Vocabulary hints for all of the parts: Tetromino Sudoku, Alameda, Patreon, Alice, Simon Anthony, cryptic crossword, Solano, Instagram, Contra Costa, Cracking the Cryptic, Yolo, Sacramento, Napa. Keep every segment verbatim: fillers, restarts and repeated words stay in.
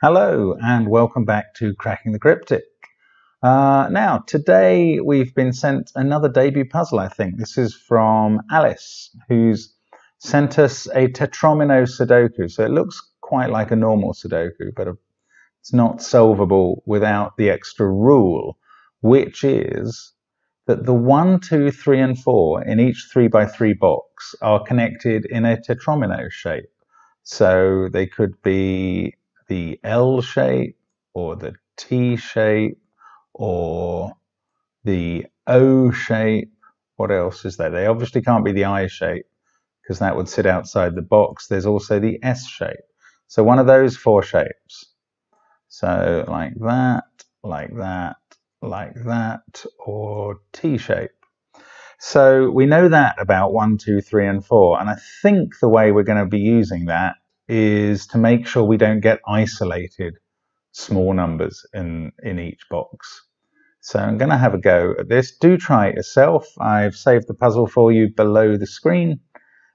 Hello and welcome back to Cracking the Cryptic. Uh, now today we've been sent another debut puzzle, I think. This is from Alice, who's sent us a Tetromino Sudoku. So it looks quite like a normal Sudoku, but it's not solvable without the extra rule, which is that the one, two, three, and four in each three by three box are connected in a Tetromino shape. So they could be the L shape, or the T shape, or the O shape. What else is there? They obviously can't be the I shape, because that would sit outside the box. There's also the S shape. So one of those four shapes. So like that, like that, like that, or T shape. So we know that about one, two, three, and four. And I think the way we're going to be using that is to make sure we don't get isolated small numbers in, in each box. So I'm going to have a go at this. Do try it yourself. I've saved the puzzle for you below the screen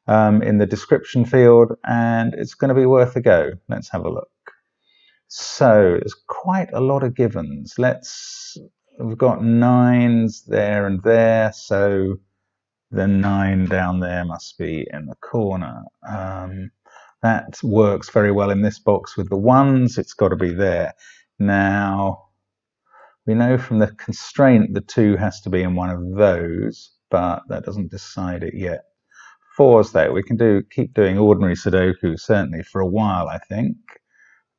um, in the description field, and it's going to be worth a go. Let's have a look. So there's quite a lot of givens. Let's, we've got nines there and there, so the nine down there must be in the corner. Um, That works very well in this box with the ones. It's got to be there. Now, we know from the constraint the two has to be in one of those, but that doesn't decide it yet. Fours there. We can do keep doing ordinary Sudoku, certainly, for a while, I think.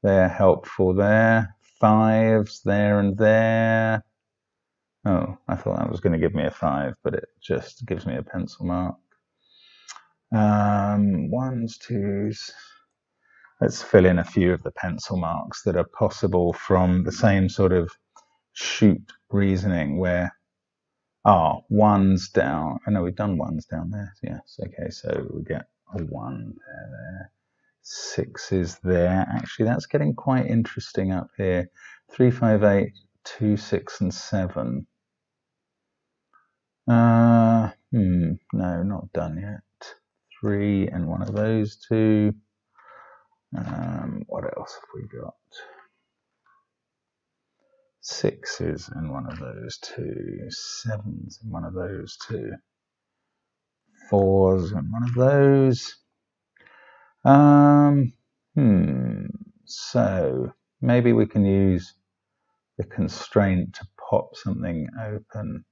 They're helpful there. Fives there and there. Oh, I thought that was going to give me a five, but it just gives me a pencil mark. Um, ones, twos. Let's fill in a few of the pencil marks that are possible from the same sort of shoot reasoning where, ah, oh, ones down. I oh, know we've done ones down there. Yes. Okay. So we get a one there, there. Six is there. Actually, that's getting quite interesting up here. Three, five, eight, two, six, and seven. Uh, hmm. No, not done yet. Three and one of those two. Um, what else have we got? Sixes and one of those two. Sevens and one of those two. Fours and one of those. Um, hmm. So maybe we can use the constraint to pop something open.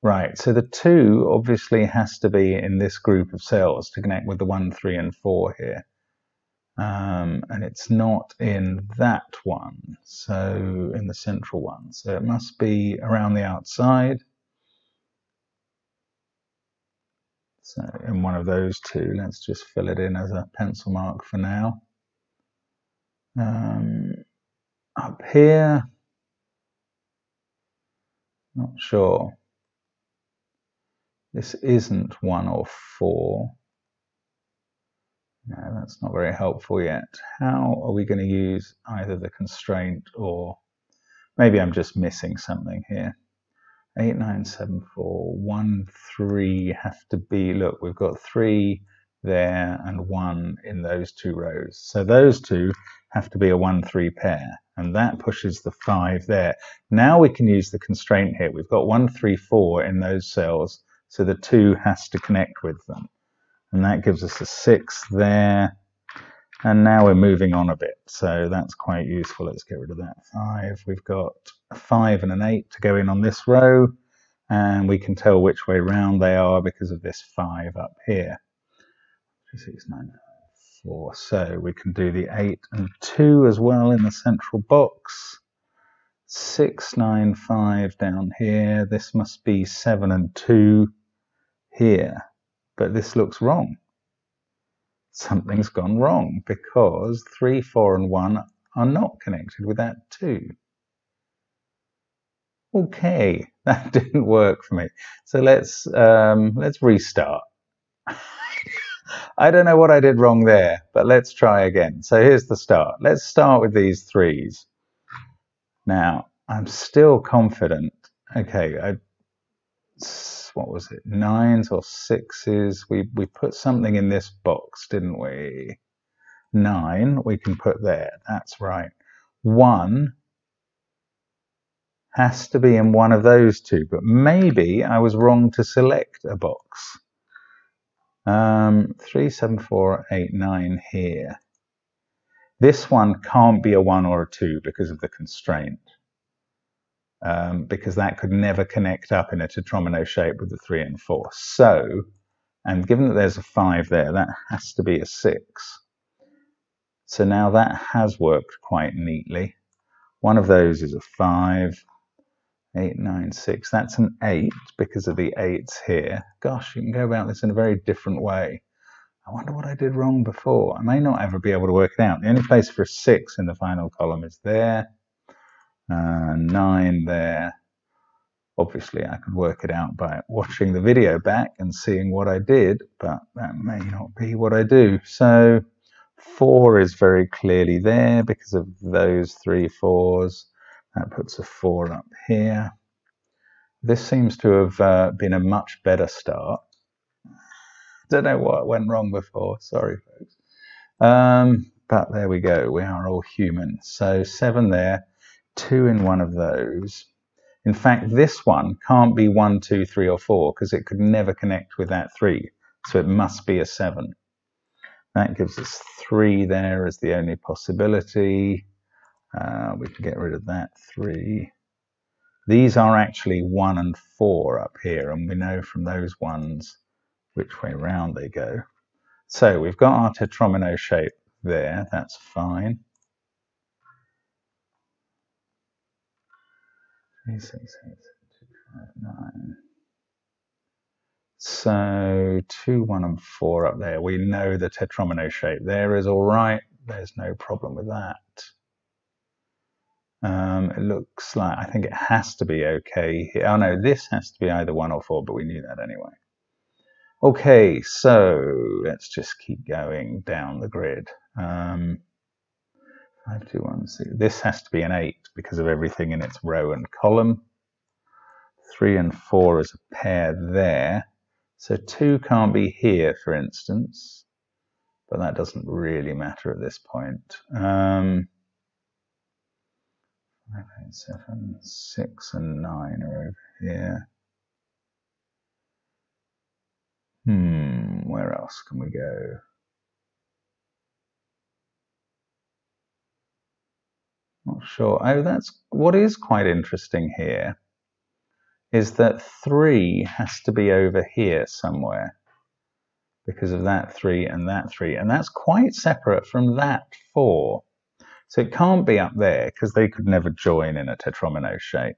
Right, so the two obviously has to be in this group of cells to connect with the one, three, and four here. Um, and it's not in that one, so in the central one. So it must be around the outside. So in one of those two, let's just fill it in as a pencil mark for now. Um, up here, not sure. This isn't one or four. No, that's not very helpful yet. How are we going to use either the constraint or maybe I'm just missing something here. Eight, nine, seven, four, one, three have to be, look, we've got three there and one in those two rows. So those two have to be a one, three pair, and that pushes the five there. Now we can use the constraint here. We've got one, three, four in those cells. So the two has to connect with them. And that gives us a six there. And now we're moving on a bit. So that's quite useful. Let's get rid of that five. We've got a five and an eight to go in on this row. And we can tell which way round they are because of this five up here. Six, nine, four. So we can do the eight and two as well in the central box. Six, nine, five down here. This must be seven and two. Here, but this looks wrong. Something's gone wrong because three, four, and one are not connected with that two. Okay, that didn't work for me. So let's um, let's restart. I don't know what I did wrong there, but let's try again. So here's the start. Let's start with these threes. Now I'm still confident. Okay, I. What was it? Nines or sixes? We we put something in this box, didn't we? nine we can put there. That's right. One has to be in one of those two, but maybe I was wrong to select a box. Um, three, seven, four, eight, nine here. This one can't be a one or a two because of the constraint, um, because that could never connect up in a tetromino shape with the three and four. So, and given that there's a five there, that has to be a six. So now that has worked quite neatly. One of those is a five, eight, nine, six. That's an eight because of the eights here. Gosh, you can go about this in a very different way. I wonder what I did wrong before. I may not ever be able to work it out. The only place for a six in the final column is there. Uh, nine there. Obviously, I could work it out by watching the video back and seeing what I did, but that may not be what I do. So four is very clearly there because of those three fours. That puts a four up here. This seems to have uh, been a much better start. Don't know what went wrong before. Sorry, folks. Um, but there we go. We are all human. So seven there, two in one of those. In fact, this one can't be one, two, three, or four because it could never connect with that three. So it must be a seven. That gives us three there as the only possibility. Uh, we can get rid of that three. These are actually one and four up here, and we know from those ones which way round they go. So we've got our tetromino shape there. That's fine. Three, six, eight, seven, two, five, nine. So two, one, and four up there. We know the tetromino shape there is all right. There's no problem with that. Um, it looks like, I think it has to be okay here. Oh no, this has to be either one or four, but we knew that anyway. Okay, so let's just keep going down the grid. Um, five, two, one, six. This has to be an eight because of everything in its row and column. Three and four is a pair there. So two can't be here, for instance, but that doesn't really matter at this point. Um, five, eight, seven, six and nine are over here. Hmm, where else can we go? Not sure. Oh, that's what is quite interesting here is that three has to be over here somewhere because of that three and that three, and that's quite separate from that four. So it can't be up there because they could never join in a tetromino shape.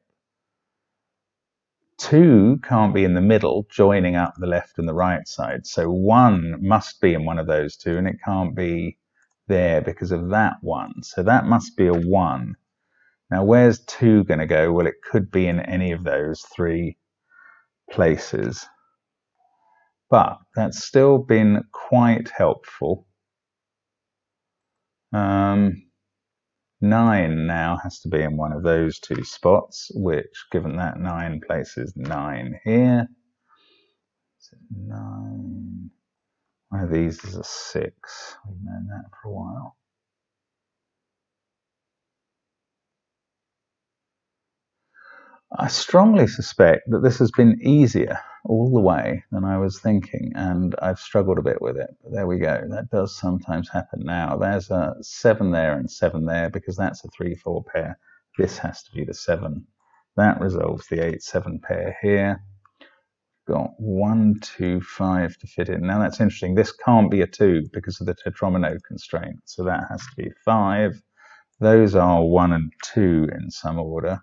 two can't be in the middle, joining up the left and the right side. So one must be in one of those two, and it can't be there because of that one. So that must be a one. Now, where's two going to go? Well, it could be in any of those three places. But that's still been quite helpful. Um, nine now has to be in one of those two spots, which, given that nine places, nine here. So nine. One of these is a six. We've known that for a while. I strongly suspect that this has been easier all the way than I was thinking, and I've struggled a bit with it. But there we go. That does sometimes happen now. There's a seven there and seven there because that's a three four pair. This has to be the seven. That resolves the eight seven pair here. Got one two five to fit in. Now that's interesting. This can't be a two because of the tetromino constraint, so that has to be five. Those are one and two in some order.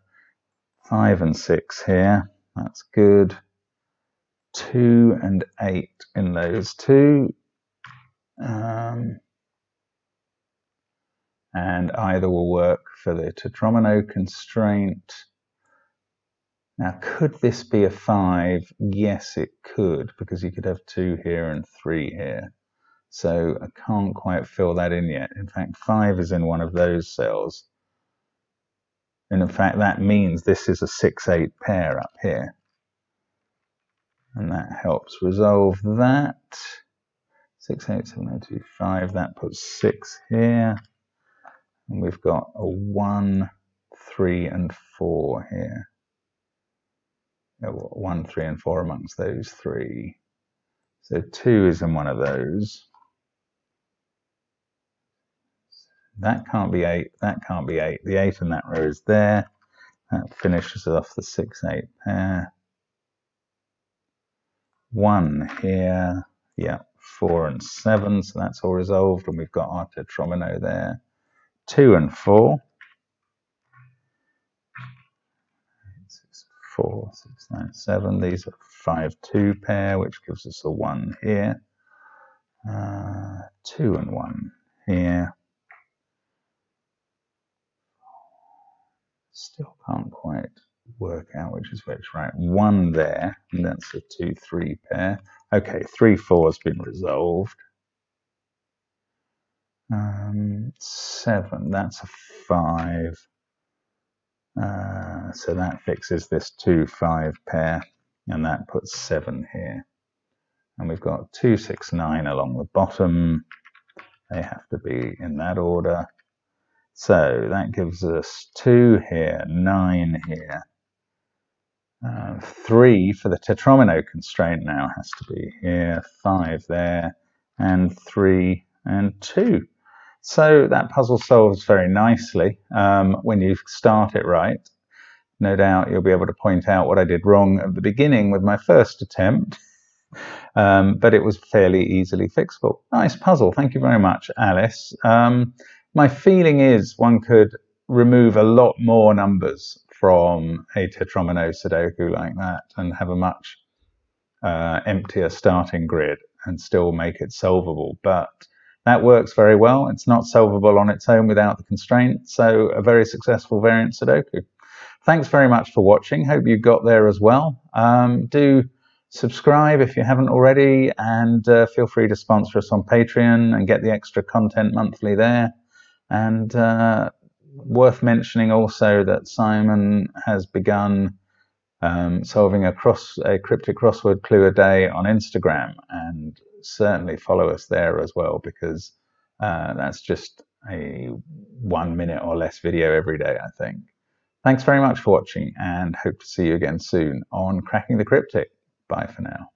Five and six here, that's good. Two and eight in those two. Um, and either will work for the tetromino constraint. Now, could this be a five? Yes, it could, because you could have two here and three here. So I can't quite fill that in yet. In fact, five is in one of those cells. And in fact, that means this is a six eight pair up here. And that helps resolve that. six, eight, seven, nine, two, five. That puts six here. And we've got a one, three, and four here. one, three, and four amongst those three. So two is in one of those. That can't be eight. That can't be eight. The eight in that row is there. That finishes off the six, eight pair. one here. Yeah, four and seven. So that's all resolved. And we've got our tetromino there. two and four. four, six, nine, seven. These are five, two pair, which gives us a one here. Uh, two and one here. Still can't quite work out which is which, right? one there, and that's a two, three pair. Okay, three, four has been resolved. Um, seven, that's a five. Uh, so that fixes this two, five pair, and that puts seven here. And we've got two, six, nine along the bottom. They have to be in that order. So that gives us two here, nine here. Uh, three for the tetromino constraint now has to be here, five there, and three and two. So that puzzle solves very nicely um, when you start it right. No doubt you'll be able to point out what I did wrong at the beginning with my first attempt, um, but it was fairly easily fixable. Nice puzzle. Thank you very much, Alice. Um, my feeling is one could remove a lot more numbers from a tetromino Sudoku like that and have a much uh, emptier starting grid and still make it solvable. But that works very well. It's not solvable on its own without the constraint, so a very successful variant Sudoku. Thanks very much for watching. Hope you got there as well. Um, do subscribe if you haven't already, and uh, feel free to sponsor us on Patreon and get the extra content monthly there. And uh, worth mentioning also that Simon has begun um, solving a, cross, a cryptic crossword clue a day on Instagram, and certainly follow us there as well, because uh, that's just a one minute or less video every day, I think. Thanks very much for watching, and hope to see you again soon on Cracking the Cryptic. Bye for now.